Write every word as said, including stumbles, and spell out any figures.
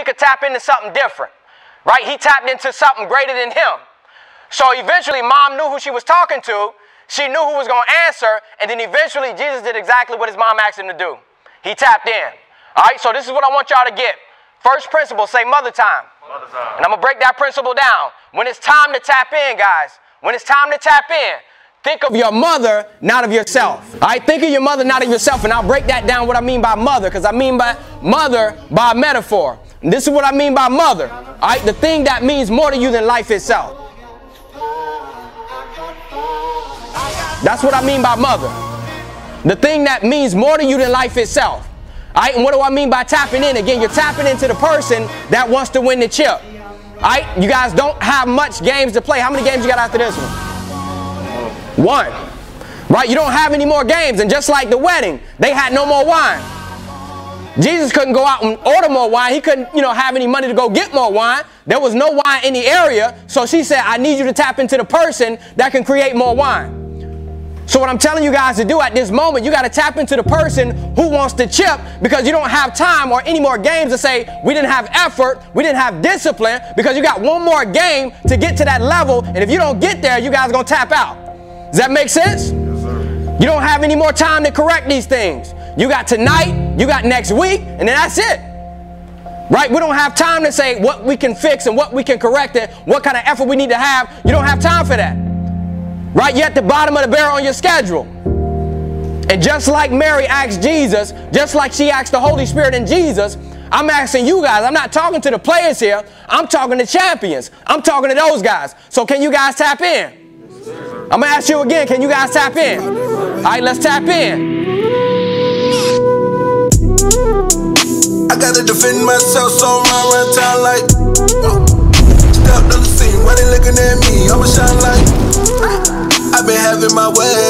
he could tap into something different, right? He tapped into something greater than him. So eventually mom knew who she was talking to. She knew who was going to answer. And then eventually Jesus did exactly what his mom asked him to do. He tapped in. All right, so this is what I want y'all to get. First principle, say mother time. Mother time. And I'm going to break that principle down. When it's time to tap in, guys, when it's time to tap in, think of your mother, not of yourself. All right, think of your mother, not of yourself. And I'll break that down, what I mean by mother, because I mean by mother by metaphor. And this is what I mean by mother. All right, the thing that means more to you than life itself. That's what I mean by mother. The thing that means more to you than life itself. All right, and what do I mean by tapping in? Again, you're tapping into the person that wants to win the chip. All right, you guys don't have much games to play. How many games you got after this one? One, right? You don't have any more games. And just like the wedding, they had no more wine. Jesus couldn't go out and order more wine. He couldn't, you know, have any money to go get more wine. There was no wine in the area. So she said, I need you to tap into the person that can create more wine. So what I'm telling you guys to do at this moment, you got to tap into the person who wants to chip, because you don't have time or any more games to say we didn't have effort, we didn't have discipline, because you got one more game to get to that level. And if you don't get there, you guys are going to tap out. Does that make sense? Yes, sir. You don't have any more time to correct these things. You got tonight, you got next week, and then that's it. Right? We don't have time to say what we can fix and what we can correct and what kind of effort we need to have. You don't have time for that. Right? You're at the bottom of the barrel on your schedule. And just like Mary asked Jesus, just like she asked the Holy Spirit and Jesus, I'm asking you guys. I'm not talking to the players here. I'm talking to champions. I'm talking to those guys. So can you guys tap in? I'm going to ask you again, can you guys tap in? All right, let's tap in. I got to defend myself, so I run town like, oh. Stop to the scene, why they looking at me? I'm a shine light. I've been having my way.